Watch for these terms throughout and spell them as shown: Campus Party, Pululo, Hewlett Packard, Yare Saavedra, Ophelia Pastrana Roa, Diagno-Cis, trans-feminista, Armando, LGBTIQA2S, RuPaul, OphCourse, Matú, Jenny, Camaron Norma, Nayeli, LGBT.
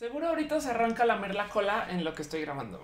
Seguro ahorita se arranca a lamer la cola en lo que estoy grabando.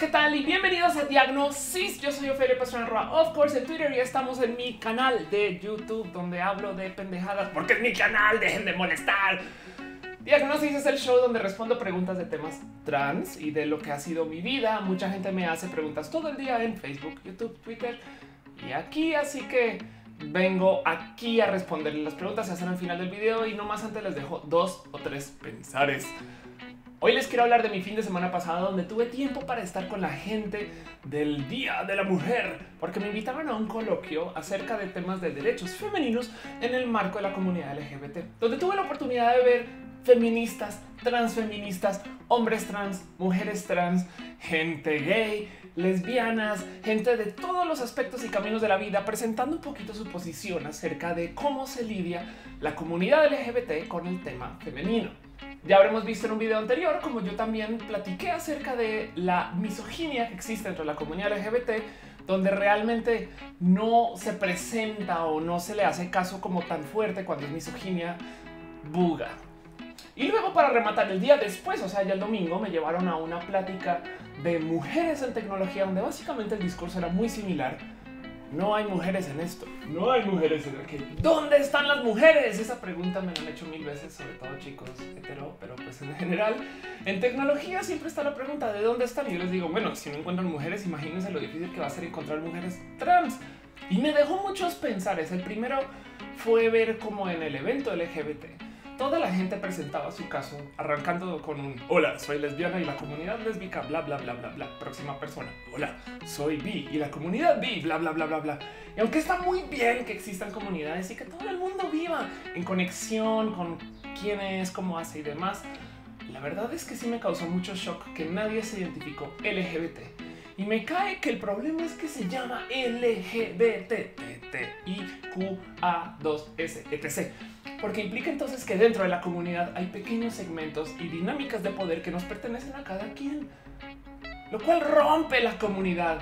¿Qué tal? Y bienvenidos a Diagno-Cis. Yo soy Ophelia Pastrana Roa, OphCourse en Twitter, y estamos en mi canal de YouTube donde hablo de pendejadas, porque es mi canal, dejen de molestar. Diagno-Cis es el show donde respondo preguntas de temas trans y de lo que ha sido mi vida. Mucha gente me hace preguntas todo el día en Facebook, YouTube, Twitter y aquí, así que vengo aquí a responderles las preguntas. Se hacen al final del video y no más antes les dejo dos o tres pensares. Hoy les quiero hablar de mi fin de semana pasado, donde tuve tiempo para estar con la gente del Día de la Mujer, porque me invitaron a un coloquio acerca de temas de derechos femeninos en el marco de la comunidad LGBT, donde tuve la oportunidad de ver feministas, transfeministas, hombres trans, mujeres trans, gente gay, lesbianas, gente de todos los aspectos y caminos de la vida, presentando un poquito su posición acerca de cómo se lidia la comunidad LGBT con el tema femenino. Ya habremos visto en un video anterior como yo también platiqué acerca de la misoginia que existe dentro de la comunidad LGBT, donde realmente no se presenta o no se le hace caso como tan fuerte cuando es misoginia buga. Y luego, para rematar, el día después, o sea ya el domingo, me llevaron a una plática de mujeres en tecnología, donde básicamente el discurso era muy similar. No hay mujeres en esto, no hay mujeres en aquello. ¿Dónde están las mujeres? Esa pregunta me la han hecho mil veces, sobre todo chicos hetero, pero pues en general. En tecnología siempre está la pregunta de dónde están. Y yo les digo, bueno, si no encuentran mujeres, imagínense lo difícil que va a ser encontrar mujeres trans. Y me dejó muchos pensares. El primero fue ver cómo en el evento LGBT toda la gente presentaba su caso arrancando con un hola, soy lesbiana y la comunidad lésbica, bla, bla, bla, bla, bla. Próxima persona, hola, soy bi y la comunidad bi, bla, bla, bla, bla, bla. Y aunque está muy bien que existan comunidades y que todo el mundo viva en conexión con quién es, cómo hace y demás, la verdad es que sí me causó mucho shock que nadie se identificó LGBT. Y me cae que el problema es que se llama LGBTIQA2S, etc. Porque implica entonces que dentro de la comunidad hay pequeños segmentos y dinámicas de poder que nos pertenecen a cada quien, lo cual rompe la comunidad.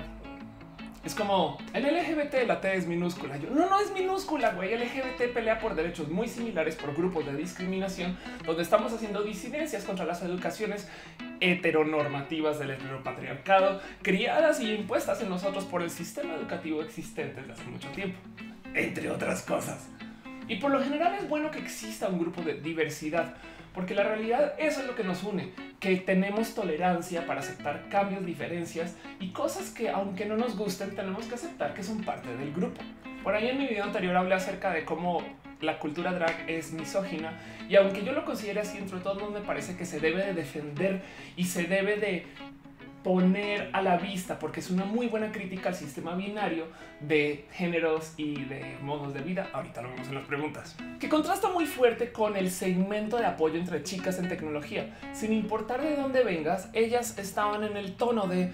Es como el LGBT, la T es minúscula. Yo, no es minúscula, güey. LGBT pelea por derechos muy similares por grupos de discriminación, donde estamos haciendo disidencias contra las educaciones heteronormativas del heteropatriarcado, criadas y impuestas en nosotros por el sistema educativo existente desde hace mucho tiempo, entre otras cosas. Y por lo general es bueno que exista un grupo de diversidad, porque la realidad eso es lo que nos une, que tenemos tolerancia para aceptar cambios, diferencias y cosas que aunque no nos gusten, tenemos que aceptar que son parte del grupo. Por ahí en mi video anterior hablé acerca de cómo la cultura drag es misógina y aunque yo lo considere así, entre todos me parece que se debe de defender y se debe de poner a la vista, porque es una muy buena crítica al sistema binario de géneros y de modos de vida. Ahorita lo vemos en las preguntas, que contrasta muy fuerte con el segmento de apoyo entre chicas en tecnología. Sin importar de dónde vengas, ellas estaban en el tono de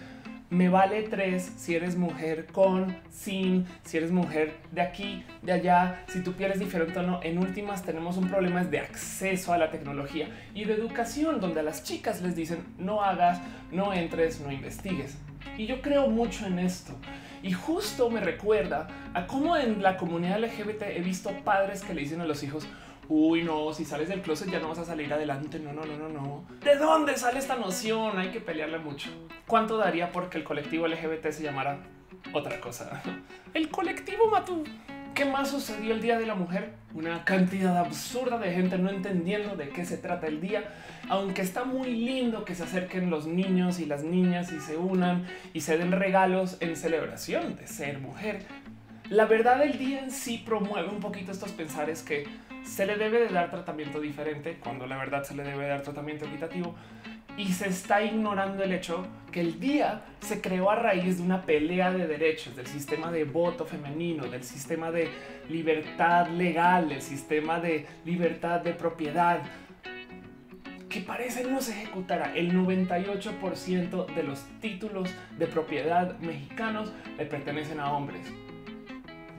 me vale tres si eres mujer, con, sin, si eres mujer de aquí, de allá, si tu piel es diferente o no. En últimas tenemos un problema de acceso a la tecnología y de educación, donde a las chicas les dicen no hagas, no entres, no investigues. Y yo creo mucho en esto. Y justo me recuerda a cómo en la comunidad LGBT he visto padres que le dicen a los hijos, uy, no, si sales del closet ya no vas a salir adelante. No, no, no, no, no. ¿De dónde sale esta noción? Hay que pelearla mucho. ¿Cuánto daría porque el colectivo LGBT se llamara otra cosa? El colectivo Matú. ¿Qué más sucedió el Día de la Mujer? Una cantidad absurda de gente no entendiendo de qué se trata el día, aunque está muy lindo que se acerquen los niños y las niñas y se unan y se den regalos en celebración de ser mujer. La verdad, el día en sí promueve un poquito estos pensares que se le debe de dar tratamiento diferente cuando la verdad se le debe de dar tratamiento equitativo, y se está ignorando el hecho que el día se creó a raíz de una pelea de derechos, del sistema de voto femenino, del sistema de libertad legal, del sistema de libertad de propiedad, que parece no se ejecutará. El 98% de los títulos de propiedad mexicanos le pertenecen a hombres.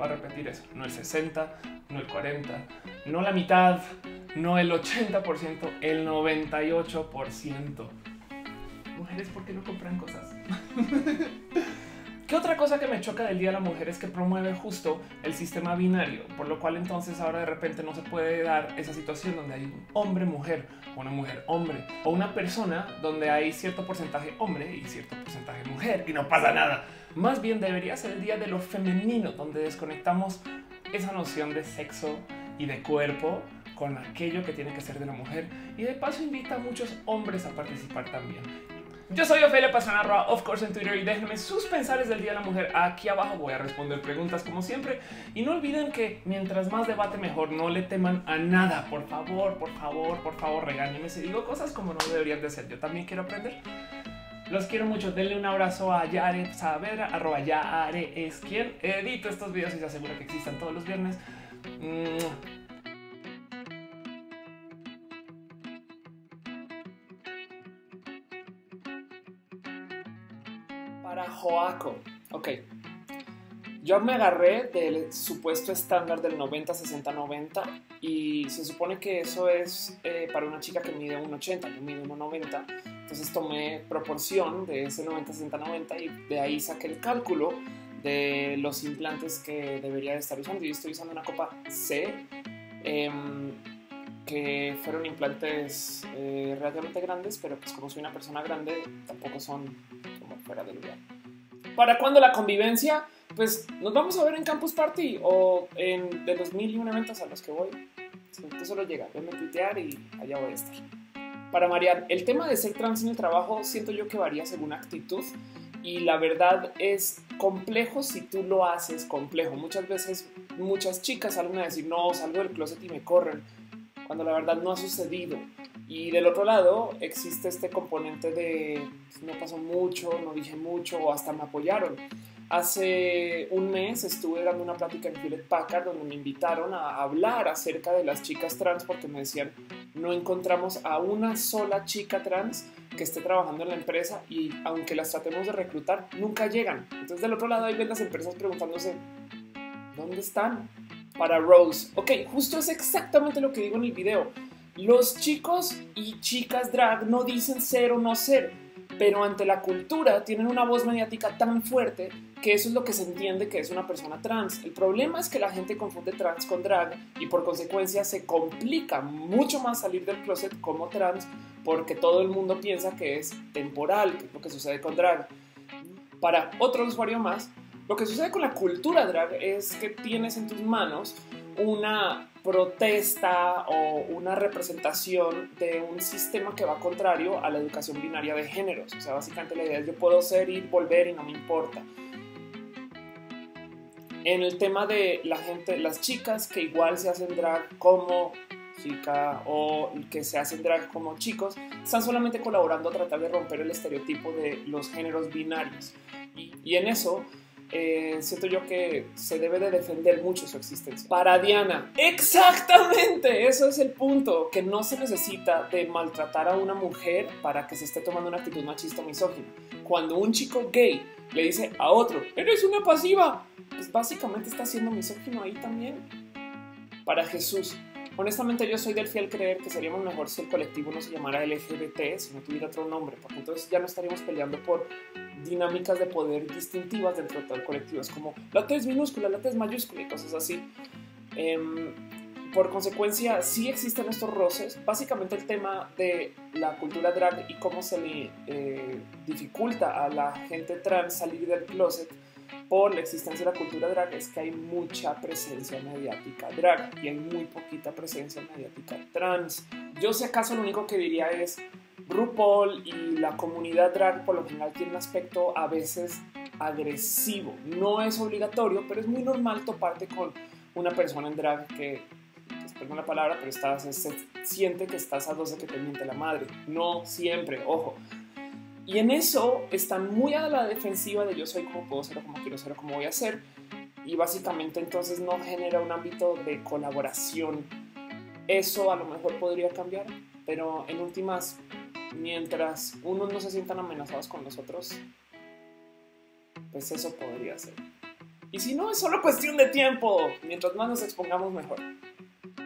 Va a repetir eso, no el 60, no el 40, no la mitad, no el 80%, el 98%. Mujeres, ¿por qué no compran cosas? ¿Qué otra cosa que me choca del Día de la Mujer es que promueve justo el sistema binario, por lo cual entonces ahora de repente no se puede dar esa situación donde hay un hombre-mujer, una mujer-hombre o una persona donde hay cierto porcentaje hombre y cierto porcentaje mujer y no pasa nada? Más bien debería ser el día de lo femenino, donde desconectamos esa noción de sexo y de cuerpo con aquello que tiene que ser de la mujer, y de paso invita a muchos hombres a participar también. Yo soy Ophelia Pastrana Roa, OphCourse en Twitter, y déjenme sus pensares del Día de la Mujer aquí abajo. Voy a responder preguntas como siempre y no olviden que mientras más debate mejor. No le teman a nada, por favor, por favor, por favor. Regáñenme si digo cosas como no deberían de hacer. Yo también quiero aprender. Los quiero mucho. Denle un abrazo a Yare Saavedra, arroba Yare es quien edita estos videos y se asegura que existan todos los viernes. Para Joaco, ok. Yo me agarré del supuesto estándar del 90-60-90 y se supone que eso es para una chica que mide 1,80, yo mido 1,90. Entonces tomé proporción de ese 90-60-90 y de ahí saqué el cálculo de los implantes que debería de estar usando. Yo estoy usando una copa C, que fueron implantes relativamente grandes, pero pues como soy una persona grande, tampoco son fuera de lugar. ¿Para cuándo la convivencia? Pues nos vamos a ver en Campus Party o en de los 1001 eventos a los que voy. Si tú solo llega, venme a tuitear y allá voy a estar. Para Marian, el tema de ser trans en el trabajo siento yo que varía según actitud y la verdad es complejo si tú lo haces complejo. Muchas veces muchas chicas salen a decir no, salgo del closet y me corren, cuando la verdad no ha sucedido. Y del otro lado existe este componente de pues, no pasó mucho, no dije mucho o hasta me apoyaron. Hace un mes estuve dando una plática en Hewlett Packard donde me invitaron a hablar acerca de las chicas trans porque me decían no encontramos a una sola chica trans que esté trabajando en la empresa y aunque las tratemos de reclutar, nunca llegan. Entonces del otro lado ahí ven las empresas preguntándose ¿dónde están? Para Rose, ok, justo es exactamente lo que digo en el video. Los chicos y chicas drag no dicen ser o no ser, pero ante la cultura tienen una voz mediática tan fuerte que eso es lo que se entiende que es una persona trans. El problema es que la gente confunde trans con drag y por consecuencia se complica mucho más salir del closet como trans porque todo el mundo piensa que es temporal, que es lo que sucede con drag. Para otro usuario más, lo que sucede con la cultura drag es que tienes en tus manos una protesta o una representación de un sistema que va contrario a la educación binaria de géneros. O sea, básicamente la idea es yo puedo ser, ir, volver y no me importa. En el tema de la gente, las chicas que igual se hacen drag como chica o que se hacen drag como chicos, están solamente colaborando a tratar de romper el estereotipo de los géneros binarios. Y en eso siento yo que se debe de defender mucho su existencia. Para Diana, exactamente, eso es el punto, que no se necesita de maltratar a una mujer para que se esté tomando una actitud machista o misógina. Cuando un chico gay le dice a otro, eres una pasiva, pues básicamente está siendo misógino ahí también. Para Jesús, honestamente yo soy del fiel creer que seríamos mejor si el colectivo no se llamara LGBT, si no tuviera otro nombre, porque entonces ya no estaríamos peleando por dinámicas de poder distintivas dentro de todo el colectivo. Es como la T es minúscula, la T es mayúscula y cosas así. Por consecuencia, sí existen estos roces. Básicamente el tema de la cultura drag y cómo se le dificulta a la gente trans salir del closet por la existencia de la cultura drag es que hay mucha presencia mediática drag y hay muy poquita presencia mediática trans. Yo si acaso lo único que diría es RuPaul y la comunidad drag por lo general tiene un aspecto a veces agresivo. No es obligatorio, pero es muy normal toparte con una persona en drag que, pues, perdón la palabra, pero se siente que estás a 12 que te miente la madre. No siempre, ojo. Y en eso están muy a la defensiva de yo soy como puedo ser o como quiero ser o como voy a ser. Y básicamente entonces no genera un ámbito de colaboración. Eso a lo mejor podría cambiar, pero en últimas, mientras unos no se sientan amenazados con los otros, pues eso podría ser. Y si no, es solo cuestión de tiempo. Mientras más nos expongamos, mejor.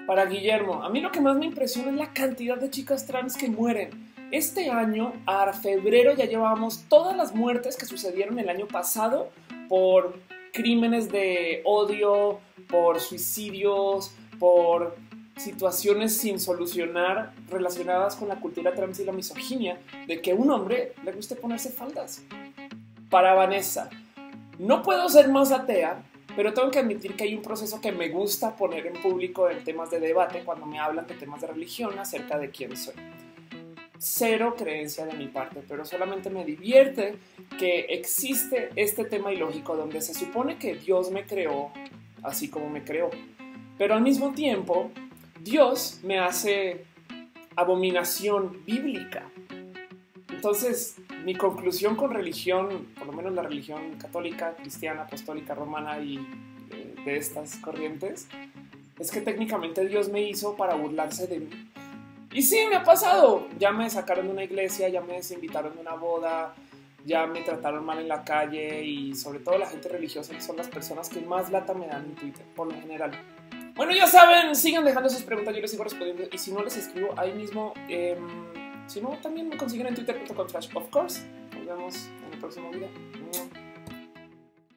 Para Guillermo, a mí lo que más me impresiona es la cantidad de chicas trans que mueren. Este año, a febrero, ya llevábamos todas las muertes que sucedieron el año pasado por crímenes de odio, por suicidios, por situaciones sin solucionar relacionadas con la cultura trans y la misoginia, de que a un hombre le guste ponerse faldas. Para Vanessa, no puedo ser más atea, pero tengo que admitir que hay un proceso que me gusta poner en público en temas de debate cuando me hablan de temas de religión acerca de quién soy. Cero creencia de mi parte, pero solamente me divierte que existe este tema ilógico donde se supone que Dios me creó así como me creó, pero al mismo tiempo Dios me hace abominación bíblica. Entonces, mi conclusión con religión, por lo menos la religión católica, cristiana, apostólica, romana y de estas corrientes, es que técnicamente Dios me hizo para burlarse de mí. Y sí, me ha pasado. Ya me sacaron de una iglesia, ya me desinvitaron de una boda, ya me trataron mal en la calle, y sobre todo la gente religiosa son las personas que más lata me dan en Twitter, por lo general. Bueno, ya saben, sigan dejando sus preguntas, yo les sigo respondiendo, y si no les escribo ahí mismo, si no, también me consiguen en twitter.com/OphCourse. Nos vemos en el próximo video.